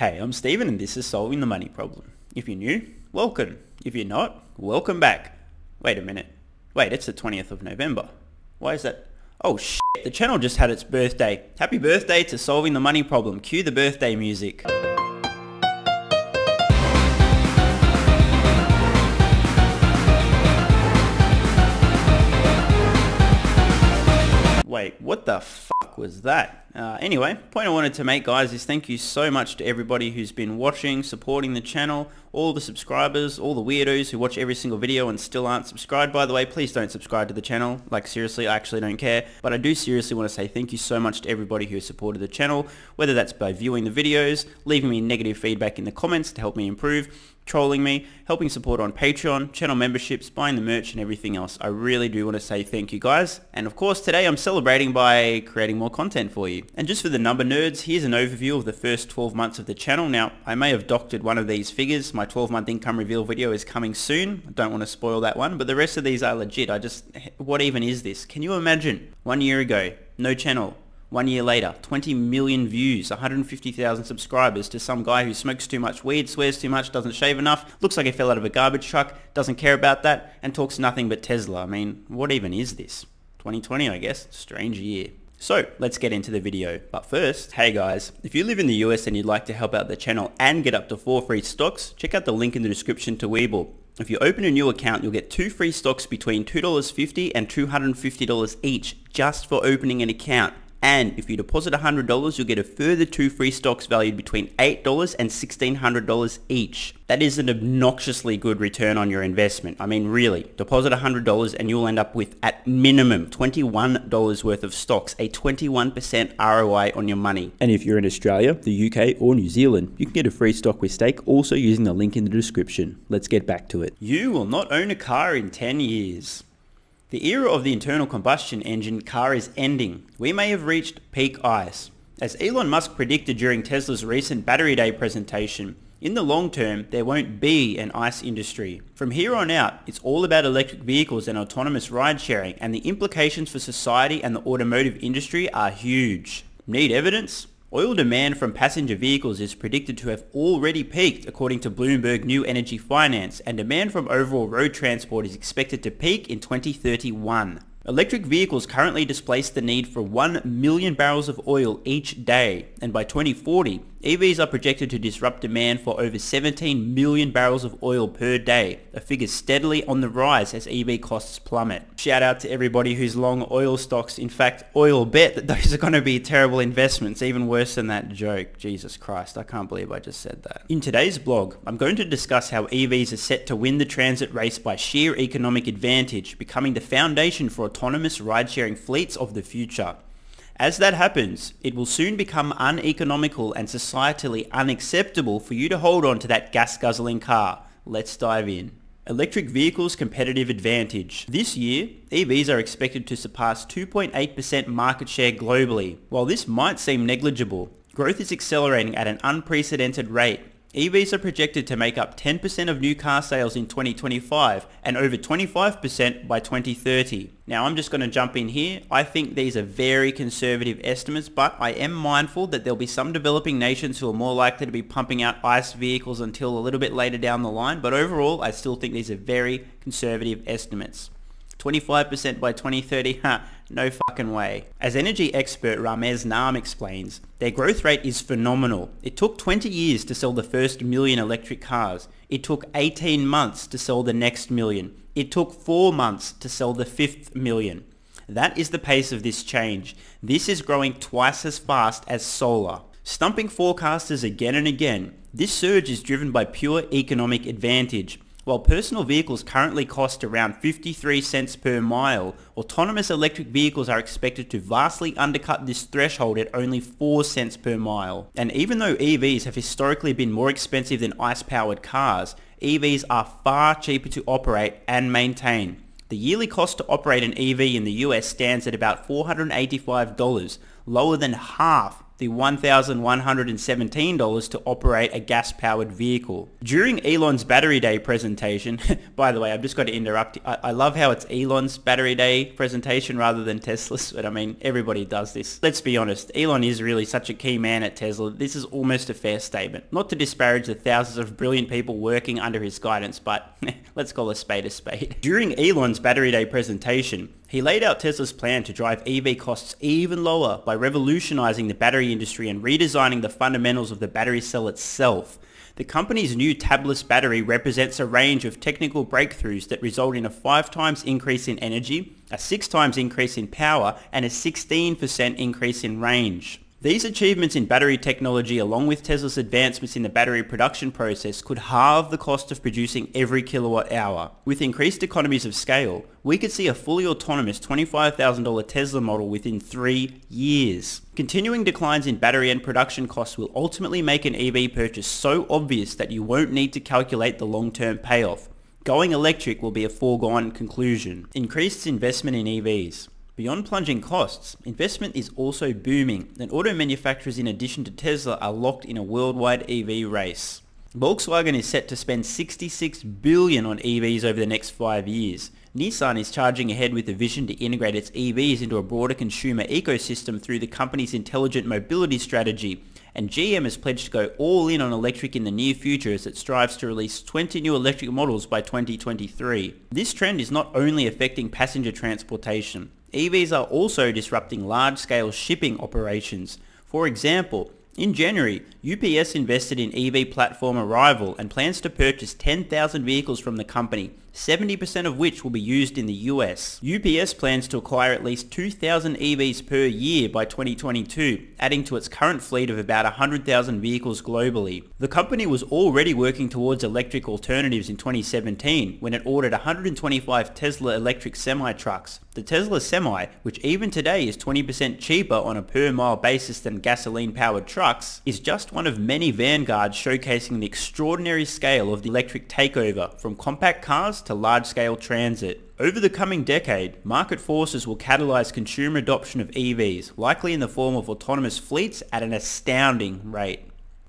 Hey, I'm Steven and this is Solving the Money Problem. If you're new, welcome. If you're not, welcome back. Wait a minute. Wait, it's the 20th of November. Why is that? Oh shit, the channel just had its birthday. Happy birthday to Solving the Money Problem. Cue the birthday music. Wait, what the fuck was that? Anyway, point I wanted to make, guys, is thank you so much to everybody who's been watching, supporting the channel, all the subscribers, all the weirdos who watch every single video and still aren't subscribed. By the way, please don't subscribe to the channel. Like, seriously, I actually don't care. But I do seriously want to say thank you so much to everybody who supported the channel, whether that's by viewing the videos, leaving me negative feedback in the comments to help me improve, trolling me, helping support on Patreon, channel memberships, buying the merch and everything else. I really do want to say thank you, guys. And of course, today I'm celebrating by creating more content for you. And just for the number nerds, here's an overview of the first 12 months of the channel. Now, I may have doctored one of these figures. My 12-month income reveal video is coming soon. I don't want to spoil that one, but the rest of these are legit. What even is this? Can you imagine? 1 year ago, no channel. 1 year later, 20 million views, 150,000 subscribers to some guy who smokes too much weed, swears too much, doesn't shave enough, looks like he fell out of a garbage truck, doesn't care about that, and talks nothing but Tesla. I mean, what even is this? 2020, I guess. Strange year. So let's get into the video. But first, hey guys, if you live in the US and you'd like to help out the channel and get up to 4 free stocks, check out the link in the description to Webull. If you open a new account, you'll get 2 free stocks between $2.50 and $250 each just for opening an account. And if you deposit $100, you'll get a further 2 free stocks valued between $8 and $1,600 each. That is an obnoxiously good return on your investment. I mean, really, deposit $100 and you'll end up with at minimum $21 worth of stocks, a 21% ROI on your money. And if you're in Australia, the UK or New Zealand, you can get a free stock with Stake also using the link in the description. Let's get back to it. You will not own a car in 10 years. The era of the internal combustion engine car is ending. We may have reached peak ICE. As Elon Musk predicted during Tesla's recent Battery Day presentation, in the long term, there won't be an ICE industry. From here on out, it's all about electric vehicles and autonomous ride sharing, and the implications for society and the automotive industry are huge. Need evidence? Oil demand from passenger vehicles is predicted to have already peaked according to Bloomberg New Energy Finance, and demand from overall road transport is expected to peak in 2031. Electric vehicles currently displace the need for 1 million barrels of oil each day, and by 2040, EVs are projected to disrupt demand for over 17 million barrels of oil per day, a figure steadily on the rise as EV costs plummet. Shout out to everybody who's long oil stocks. In fact, oil bet that those are going to be terrible investments, even worse than that joke. Jesus Christ, I can't believe I just said that. In today's blog, I'm going to discuss how EVs are set to win the transit race by sheer economic advantage, becoming the foundation for autonomous ride-sharing fleets of the future. As that happens, it will soon become uneconomical and societally unacceptable for you to hold on to that gas-guzzling car. Let's dive in. Electric vehicles' competitive advantage. This year, EVs are expected to surpass 2.8% market share globally. While this might seem negligible, growth is accelerating at an unprecedented rate. EVs are projected to make up 10% of new car sales in 2025 and over 25% by 2030. Now, I'm just going to jump in here. I think these are very conservative estimates, but I am mindful that there'll be some developing nations who are more likely to be pumping out ICE vehicles until a little bit later down the line. But overall, I still think these are very conservative estimates. 25% by 2030, no fucking way. As energy expert Ramez Naam explains, their growth rate is phenomenal. It took 20 years to sell the first million electric cars. It took 18 months to sell the next million. It took 4 months to sell the 5th million. That is the pace of this change. This is growing twice as fast as solar. Stumping forecasters again and again, this surge is driven by pure economic advantage. While personal vehicles currently cost around 53 cents per mile, autonomous electric vehicles are expected to vastly undercut this threshold at only 4 cents per mile. And even though EVs have historically been more expensive than ICE-powered cars, EVs are far cheaper to operate and maintain. The yearly cost to operate an EV in the US stands at about $485, lower than half the $1,117 to operate a gas-powered vehicle. During Elon's Battery Day presentation, by the way, I've just got to interrupt, I love how it's Elon's Battery Day presentation rather than Tesla's, but I mean, everybody does this. Let's be honest, Elon is really such a key man at Tesla. This is almost a fair statement. Not to disparage the thousands of brilliant people working under his guidance, but let's call a spade a spade. During Elon's Battery Day presentation, he laid out Tesla's plan to drive EV costs even lower by revolutionizing the battery industry and redesigning the fundamentals of the battery cell itself. The company's new tabless battery represents a range of technical breakthroughs that result in a 5 times increase in energy, a 6 times increase in power, and a 16% increase in range. These achievements in battery technology, along with Tesla's advancements in the battery production process, could halve the cost of producing every kilowatt hour. With increased economies of scale, we could see a fully autonomous $25,000 Tesla model within 3 years. Continuing declines in battery and production costs will ultimately make an EV purchase so obvious that you won't need to calculate the long-term payoff. Going electric will be a foregone conclusion. Increased investment in EVs. Beyond plunging costs, investment is also booming, and auto manufacturers in addition to Tesla are locked in a worldwide EV race. Volkswagen is set to spend $66 billion on EVs over the next 5 years. Nissan is charging ahead with a vision to integrate its EVs into a broader consumer ecosystem through the company's intelligent mobility strategy, and GM has pledged to go all in on electric in the near future as it strives to release 20 new electric models by 2023. This trend is not only affecting passenger transportation. EVs are also disrupting large-scale shipping operations. For example, in January, UPS invested in EV platform Arrival and plans to purchase 10,000 vehicles from the company, 70% of which will be used in the US. UPS plans to acquire at least 2,000 EVs per year by 2022, adding to its current fleet of about 100,000 vehicles globally. The company was already working towards electric alternatives in 2017 when it ordered 125 Tesla electric semi-trucks. The Tesla Semi, which even today is 20% cheaper on a per mile basis than gasoline-powered trucks, is just one of many vanguards showcasing the extraordinary scale of the electric takeover from compact cars to large-scale transit. Over the coming decade, market forces will catalyze consumer adoption of EVs, likely in the form of autonomous fleets at an astounding rate.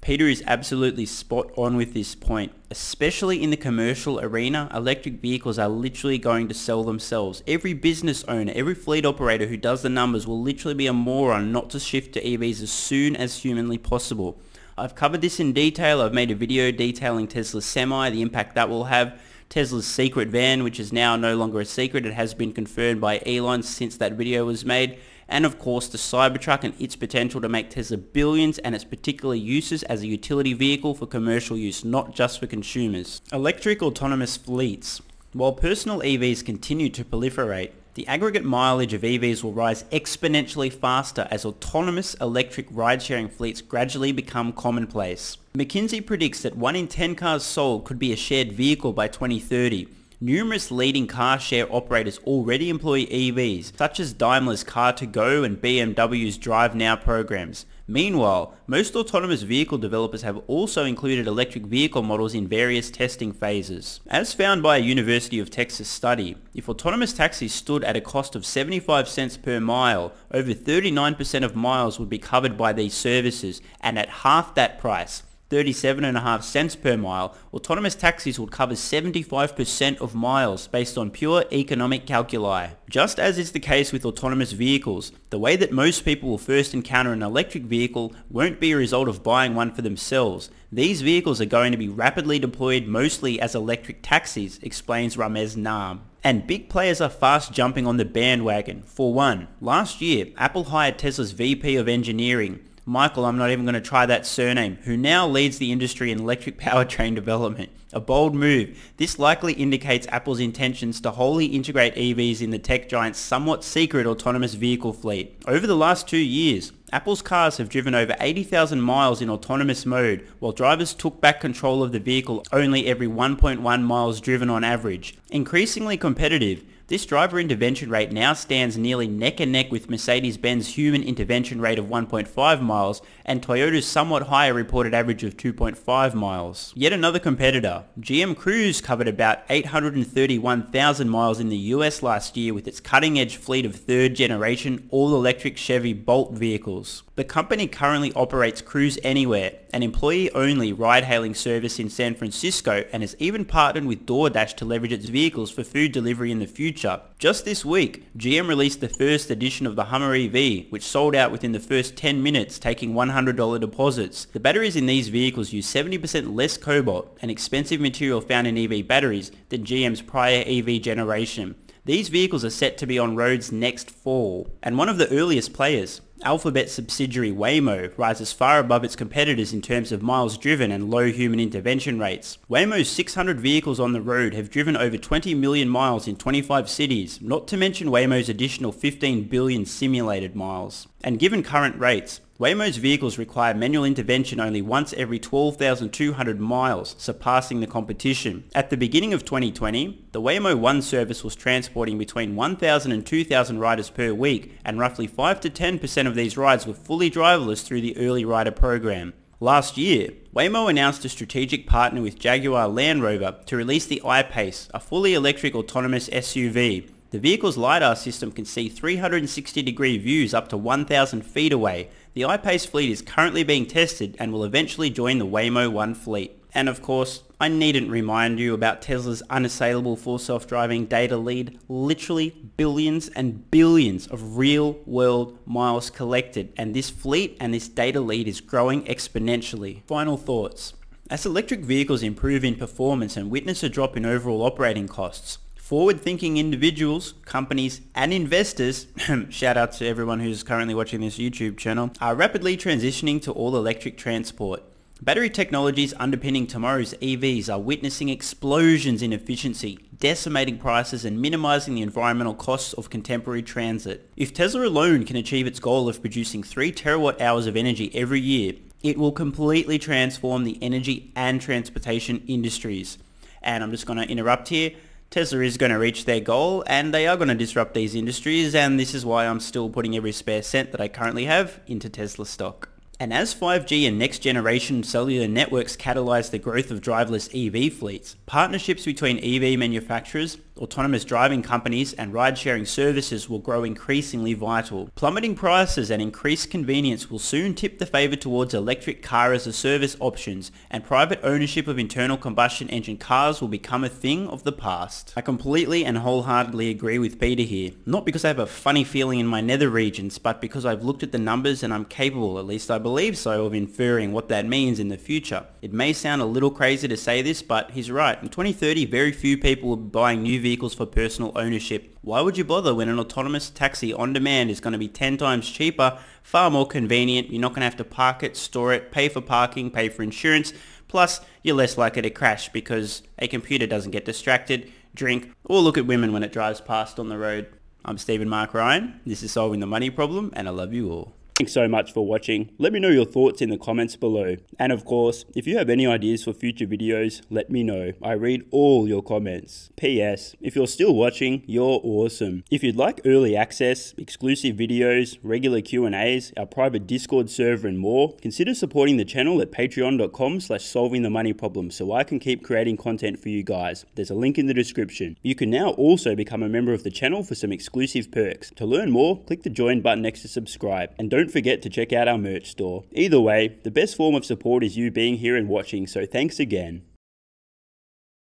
Peter is absolutely spot on with this point. Especially in the commercial arena, electric vehicles are literally going to sell themselves. Every business owner, every fleet operator who does the numbers will literally be a moron not to shift to EVs as soon as humanly possible. I've covered this in detail. I've made a video detailing Tesla's Semi, the impact that will have, Tesla's secret van, which is now no longer a secret. It has been confirmed by Elon since that video was made. And of course the Cybertruck and its potential to make Tesla billions, and its particular uses as a utility vehicle for commercial use, not just for consumers. Electric autonomous fleets. While personal EVs continue to proliferate, the aggregate mileage of EVs will rise exponentially faster as autonomous electric ride-sharing fleets gradually become commonplace. McKinsey predicts that 1 in 10 cars sold could be a shared vehicle by 2030. Numerous leading car share operators already employ EVs, such as Daimler's Car2Go and BMW's DriveNow programs. Meanwhile, most autonomous vehicle developers have also included electric vehicle models in various testing phases. As found by a University of Texas study, if autonomous taxis stood at a cost of 75 cents per mile, over 39% of miles would be covered by these services, and at half that price, 37.5 cents per mile, autonomous taxis would cover 75% of miles based on pure economic calculi. Just as is the case with autonomous vehicles, the way that most people will first encounter an electric vehicle won't be a result of buying one for themselves. These vehicles are going to be rapidly deployed mostly as electric taxis, explains Ramez Naam. And big players are fast jumping on the bandwagon. For one, last year, Apple hired Tesla's VP of engineering, Michael, I'm not even going to try that surname, who now leads the industry in electric powertrain development. A bold move. This likely indicates Apple's intentions to wholly integrate EVs in the tech giant's somewhat secret autonomous vehicle fleet. Over the last 2 years, Apple's cars have driven over 80,000 miles in autonomous mode, while drivers took back control of the vehicle only every 1.1 miles driven on average. Increasingly competitive, this driver intervention rate now stands nearly neck and neck with Mercedes-Benz human intervention rate of 1.5 miles and Toyota's somewhat higher reported average of 2.5 miles. Yet another competitor, GM Cruise, covered about 831,000 miles in the US last year with its cutting-edge fleet of 3rd-generation all-electric Chevy Bolt vehicles. vehicles. The company currently operates Cruise Anywhere, an employee-only ride-hailing service in San Francisco, and has even partnered with DoorDash to leverage its vehicles for food delivery in the future. Just this week, GM released the first edition of the Hummer EV, which sold out within the first 10 minutes, taking $100 deposits. The batteries in these vehicles use 70% less cobalt, an expensive material found in EV batteries, than GM's prior EV generation. These vehicles are set to be on roads next fall, and one of the earliest players, Alphabet subsidiary Waymo, rises far above its competitors in terms of miles driven and low human intervention rates. Waymo's 600 vehicles on the road have driven over 20 million miles in 25 cities, not to mention Waymo's additional 15 billion simulated miles. And given current rates, Waymo's vehicles require manual intervention only once every 12,200 miles, surpassing the competition. At the beginning of 2020, the Waymo One service was transporting between 1,000 and 2,000 riders per week, and roughly 5 to 10% of these rides were fully driverless through the Early Rider program. Last year, Waymo announced a strategic partner with Jaguar Land Rover to release the I-PACE, a fully electric autonomous SUV. The vehicle's LiDAR system can see 360-degree views up to 1,000 feet away. The I-PACE fleet is currently being tested and will eventually join the Waymo One fleet. And of course, I needn't remind you about Tesla's unassailable full self-driving data lead, literally billions and billions of real-world miles collected. And this fleet and this data lead is growing exponentially. Final thoughts. As electric vehicles improve in performance and witness a drop in overall operating costs, forward-thinking individuals, companies, and investors, shout out to everyone who's currently watching this YouTube channel, are rapidly transitioning to all-electric transport. Battery technologies underpinning tomorrow's EVs are witnessing explosions in efficiency, decimating prices, and minimizing the environmental costs of contemporary transit. If Tesla alone can achieve its goal of producing 3 terawatt hours of energy every year, it will completely transform the energy and transportation industries. And I'm just going to interrupt here. Tesla is going to reach their goal, and they are going to disrupt these industries, and this is why I'm still putting every spare cent that I currently have into Tesla stock. And as 5G and next-generation cellular networks catalyze the growth of driverless EV fleets, partnerships between EV manufacturers, autonomous driving companies, and ride-sharing services will grow increasingly vital. Plummeting prices and increased convenience will soon tip the favour towards electric car-as-a-service options, and private ownership of internal combustion engine cars will become a thing of the past. I completely and wholeheartedly agree with Peter here, not because I have a funny feeling in my nether regions, but because I've looked at the numbers and I'm capable, at least I believe so, of inferring what that means in the future. It may sound a little crazy to say this, but he's right. In 2030, very few people will be buying new vehicles for personal ownership. Why would you bother when an autonomous taxi on demand is going to be 10 times cheaper, far more convenient, you're not going to have to park it, store it, pay for parking, pay for insurance, plus you're less likely to crash because a computer doesn't get distracted, drink, or look at women when it drives past on the road. I'm Stephen Mark Ryan, this is Solving the Money Problem, and I love you all. Thanks so much for watching. Let me know your thoughts in the comments below. And of course, if you have any ideas for future videos, let me know. I read all your comments. P.S. If you're still watching, you're awesome. If you'd like early access, exclusive videos, regular Q&As, our private Discord server, and more, consider supporting the channel at patreon.com/solvingthemoneyproblem so I can keep creating content for you guys. There's a link in the description. You can now also become a member of the channel for some exclusive perks. To learn more, click the join button next to subscribe. And don't forget to check out our merch store. Either way, the best form of support is you being here and watching, so thanks again.